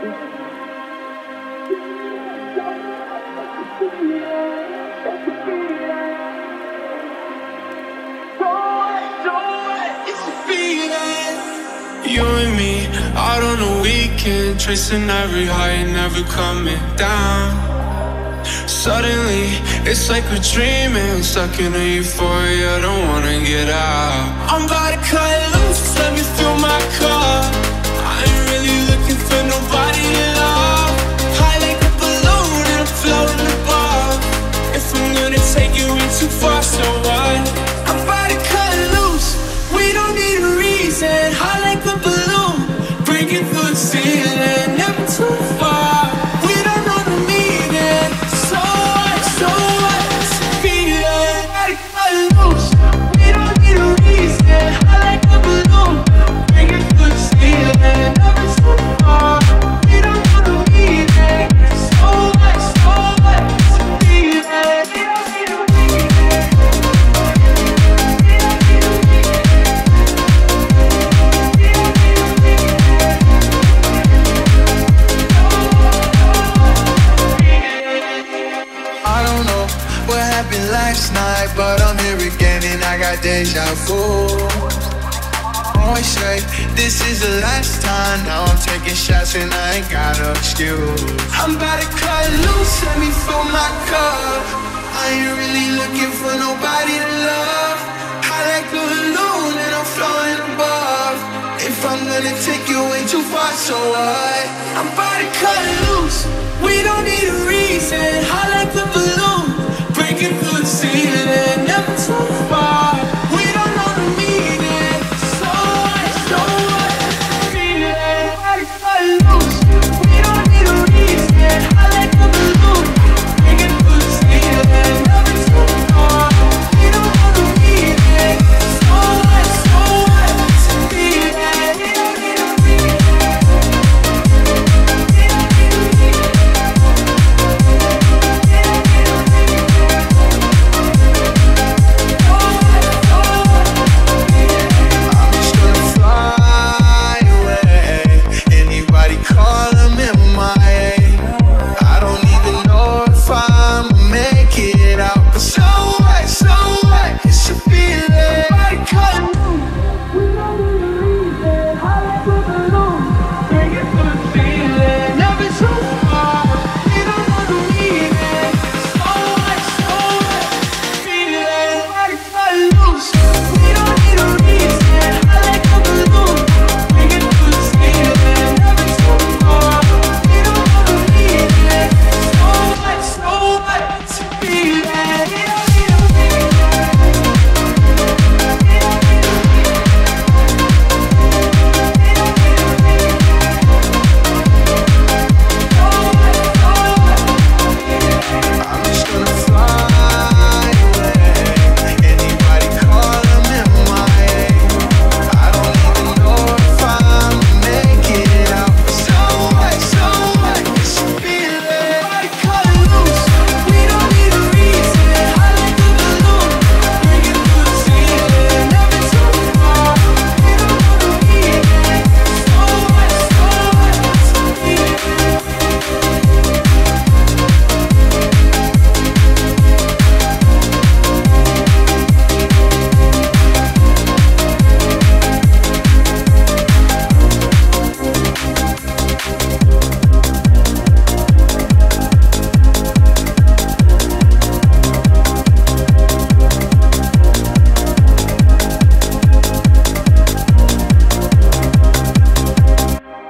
You and me out on a weekend, tracing every high and never coming down. Suddenly, it's like we're dreaming, stuck in a euphoria, I don't wanna get out. I'm about to cut loose, let me fill my cup. I ain't really looking for nobody to love. High like a balloon and I'm floating above. If I'm gonna take you way too far, so what? I'm about to cut loose, we don't need a reason. High like a balloon, breaking through the ceiling, never too far. We don't know the meaning. So what is the feeling? I got loose. We don't need a reason. I like a balloon, breaking through the ceiling, never too far. We don't know the meaning. So what is the feeling? We don't need a reason. We don't need a reason. I don't know what happened last night, but I'm here again and I got deja vu. Always say this is the last time. Now I'm taking shots and I ain't got no excuse. I'm about to cut loose, let me fill my cup. I ain't really looking for nobody to love. High like a balloon and I'm floating above. If I'm gonna take you way too far, so what? I'm about to cut loose, we don't need a reason. High like a balloon.